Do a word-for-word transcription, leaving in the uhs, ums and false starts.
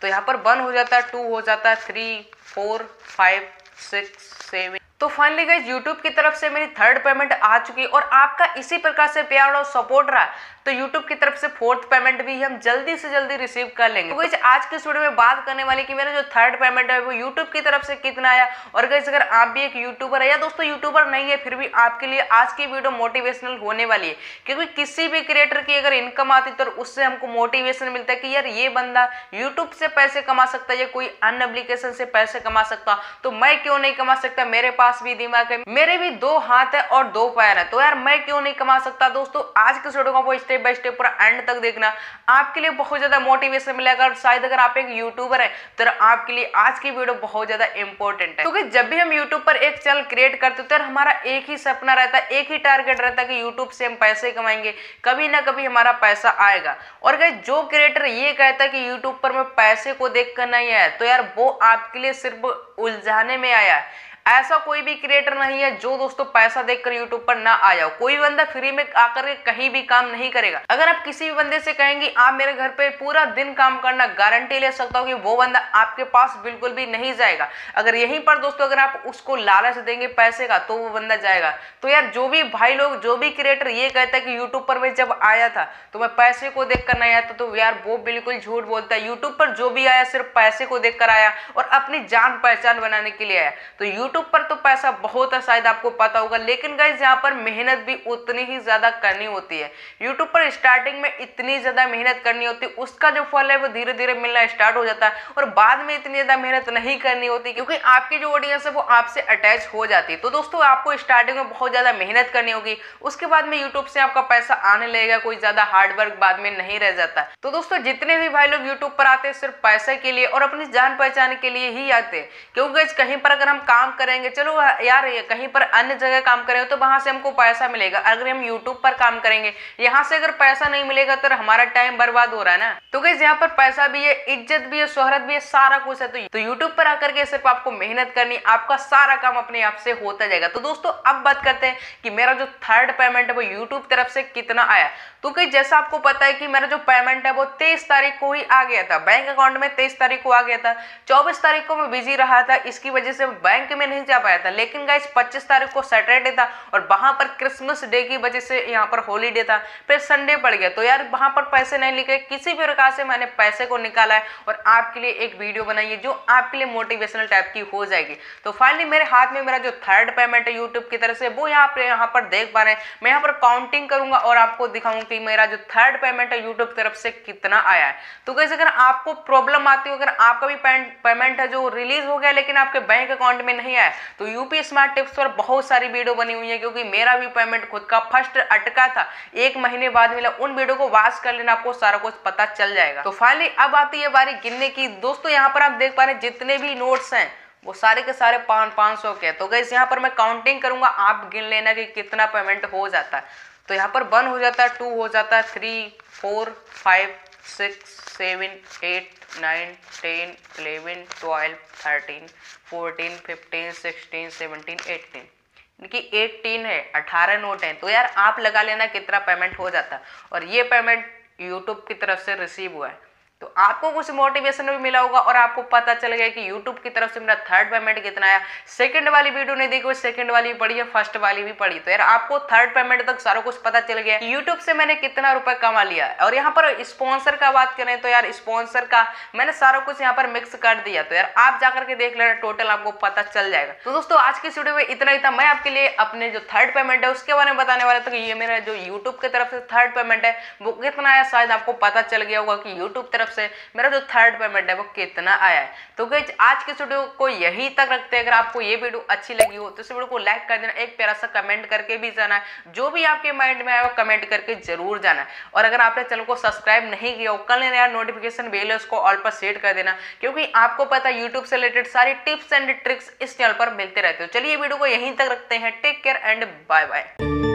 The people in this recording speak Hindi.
तो यहाँ पर वन हो जाता है, टू हो जाता है, three, four, five, six, seven. तो फाइनली गाइस यूट्यूब की तरफ से मेरी थर्ड पेमेंट आ चुकी है और आपका इसी प्रकार से प्यार और सपोर्ट रहा तो यूट्यूब की तरफ से फोर्थ पेमेंट भी हम जल्दी से जल्दी रिसीव कर लेंगे। तो गाइस आज के वीडियो में बात करने वाली कि मेरा जो थर्ड पेमेंट है वो यूट्यूब की तरफ से कितना आया। और गाइस अगर आप भी एक यूट्यूबर है या दोस्तों यूट्यूबर नहीं है फिर भी आपके लिए आज की वीडियो मोटिवेशनल होने वाली है, क्योंकि किसी भी क्रिएटर की अगर इनकम आती तो उससे हमको मोटिवेशन मिलता है कि यार ये बंदा यूट्यूब से पैसे कमा सकता है या कोई अन्य एप्लीकेशन से पैसे कमा सकता, तो मैं क्यों नहीं कमा सकता। मेरे पास भी दिमाग है, मेरे भी दो हाथ है और दो पैर है, तो यार मैं क्यों नहीं कमा सकता। दोस्तों आज के वीडियो को स्टेप बाय स्टेप पूरा एंड तक देखना, आपके लिए बहुत ज्यादा मोटिवेशन मिलेगा और शायद अगर आप एक यूट्यूबर है तो आपके लिए आज की वीडियो बहुत ज्यादा इंपॉर्टेंट है, क्योंकि जब भी हम यूट्यूब पर एक चैनल क्रिएट करते तो यार हमारा एक ही सपना रहता है, एक ही टारगेट रहता है कि यूट्यूब से हम पैसे कमाएंगे, कभी ना कभी हमारा पैसा आएगा। और गाइस जो क्रिएटर ये कहता है कि यूट्यूब पर मैं पैसे को देखकर नहीं आया तो यार वो आपके लिए सिर्फ उलझाने में आया है। ऐसा कोई भी क्रिएटर नहीं है जो दोस्तों पैसा देखकर यूट्यूब पर ना आया हो। कोई बंदा फ्री में आकर के कहीं भी काम नहीं करेगा। अगर आप किसी भी बंदे से कहेंगे आप मेरे घर पे पूरा दिन काम करना, गारंटी ले सकता हूं कि वो बंदा आपके पास बिल्कुल भी नहीं जाएगा। अगर यहीं पर दोस्तों अगर आप उसको लालच देंगे पैसे का तो वो बंदा जाएगा। तो यार जो भी भाई लोग, जो भी क्रिएटर ये कहता है कि यूट्यूब पर मैं जब आया था तो मैं पैसे को देख कर नहीं आया था, तो यार वो बिल्कुल झूठ बोलता है। यूट्यूब पर जो भी आया सिर्फ पैसे को देख कर आया और अपनी जान पहचान बनाने के लिए आया। तो यूट्यूब पर तो पैसा बहुत है, शायद आपको पता होगा, लेकिन गाइस यहाँ पर मेहनत भी उतनी ही ज्यादा करनी होती है। यूट्यूब पर स्टार्टिंग में इतनी ज्यादा मेहनत करनी होती है, उसका जो फल है वो धीरे धीरे मिलना स्टार्ट हो जाता है और बाद में इतनी ज्यादा मेहनत नहीं करनी होती क्योंकि आपकी जो ऑडियंस है वो आपसे अटैच हो जाती है। तो दोस्तों आपको स्टार्टिंग में बहुत ज्यादा मेहनत करनी होगी, उसके बाद में यूट्यूब से आपका पैसा आने लगेगा, कोई ज्यादा हार्डवर्क बाद में नहीं रह जाता। तो दोस्तों जितने भी भाई लोग यूट्यूब पर आते हैं सिर्फ पैसे के लिए और अपनी जान पहचान के लिए ही आते हैं, क्योंकि कहीं पर अगर हम काम करेंगे, चलो यार कहीं पर अन्य जगह काम करेंगे तो वहां से हमको पैसा मिलेगा, अगर हम यूट्यूब पर काम करेंगे यहां से अगर पैसा नहीं मिलेगा तो हमारा टाइम बर्बाद हो रहा है ना। तो गाइस यहां पर पैसा भी है, इज्जत भी है, शोहरत भी है, सारा कुछ है। तो यूट्यूब पर आकर के सिर्फ आपको मेहनत करनी, आपका सारा काम अपने आप से होता जाएगा। तो दोस्तों अब बात करते हैं कि मेरा जो थर्ड पेमेंट है वो यूट्यूब तरफ से कितना आया। तो गाइस जैसा आपको पता है कि मेरा जो पेमेंट है वो तेईस तारीख को ही आ गया था, बैंक अकाउंट में तेईस तारीख को आ गया था। चौबीस तारीख को मैं बिजी रहा था, इसकी वजह से बैंक में नहीं जा पाया था। लेकिन गाइस पच्चीस तारीख को सैटरडे था और वहां पर क्रिसमस डे की वजह से यहाँ पर हॉलीडे था, फिर संडे पड़ गया, तो यार वहां पर पैसे नहीं निकले। किसी भी प्रकार से मैंने पैसे को निकाला है और आपके लिए एक वीडियो बनाई है जो आपके लिए मोटिवेशनल टाइप की हो जाएगी। तो फाइनली मेरे हाथ में मेरा जो थर्ड पेमेंट है यूट्यूब की तरफ से वो यहाँ पर यहाँ पर देख पा रहे हैं। मैं यहाँ पर काउंटिंग करूंगा और आपको दिखाऊंगा कि मेरा जो थर्ड पेमेंट है यूट्यूब तरफ से कितना आया है। तो गाइस अगर आपको प्रॉब्लम आती हो, अगर आपका भी पेमेंट है जो रिलीज हो गया लेकिन आपके बैंक अकाउंट में नहीं आया, तो यूपी स्मार्ट टिप्स पर बहुत सारी वीडियो बनी हुई है, क्योंकि मेरा भी पेमेंट खुद का फर्स्ट अटका था, एक महीने बाद मिला। उन वीडियो को वॉच कर लेना, आपको सारा कुछ पता चल जाएगा। तो फाइनली अब आती है बारी गिनने की। दोस्तों यहाँ पर आप देख पा रहे हैं जितने भी नोट्स हैं वो सारे के सारे पाँच पाँच सौ के हैं। तो गाइस यहाँ पर मैं काउंटिंग करूंगा, आप गिन लेना कि कितना पेमेंट हो जाता है। तो यहाँ पर वन हो जाता है, टू हो जाता है, three, four, five, six, seven, eight, nine, ten, eleven, twelve, thirteen, fourteen, fifteen, sixteen, seventeen, eighteen. इनकी एटीन है, अठारह नोट हैं। तो यार आप लगा लेना कितना पेमेंट हो जाता है। और ये पेमेंट यूट्यूब की तरफ से रिसीव हुआ है, तो आपको कुछ मोटिवेशन भी मिला होगा और आपको पता चल गया कि यूट्यूब की तरफ से मेरा थर्ड पेमेंट कितना आया। सेकंड वाली वीडियो नहीं देखी, सेकंड वाली भी पड़ी है, फर्स्ट वाली भी पड़ी, तो यार आपको थर्ड पेमेंट तक सारा कुछ पता चल गया कि यूट्यूब से मैंने कितना रुपए कमा लिया। और यहाँ पर स्पॉन्सर का बात करें तो यार स्पॉन्सर का मैंने सारा कुछ यहाँ पर मिक्स कर दिया, तो यार आप जाकर के देख लेना, टोटल आपको पता चल जाएगा। तो दोस्तों आज की वीडियो में इतना ही था। मैं आपके लिए अपने जो थर्ड पेमेंट है उसके बारे में बताने वाला था कि ये मेरा जो यूट्यूब की तरफ से थर्ड पेमेंट है वो कितना आया। शायद आपको पता चल गया होगा कि यूट्यूब तरफ से मेरा जो थर्ड पेमेंट है वो कितना आया है। तो गाइस आज के वीडियो को यहीं तक रखते हैं। अगर आपको ये वीडियो अच्छी लगी हो तो इस वीडियो को लाइक कर देना, एक प्यारा सा कमेंट करके भी जाना है, जो भी आपके माइंड में आया वो कमेंट करके जरूर जाना है। और अगर आपने चैनल को सब्सक्राइब नहीं किया हो कर लेना यार, नोटिफिकेशन बेल है उसको ऑल पर सेट कर देना, क्योंकि आपको पता है यूट्यूब से रिलेटेड सारी टिप्स एंड ट्रिक्स इस चैनल पर मिलते रहते हो। चलिए वीडियो को यहीं तक रखते हैं। Take care and bye bye.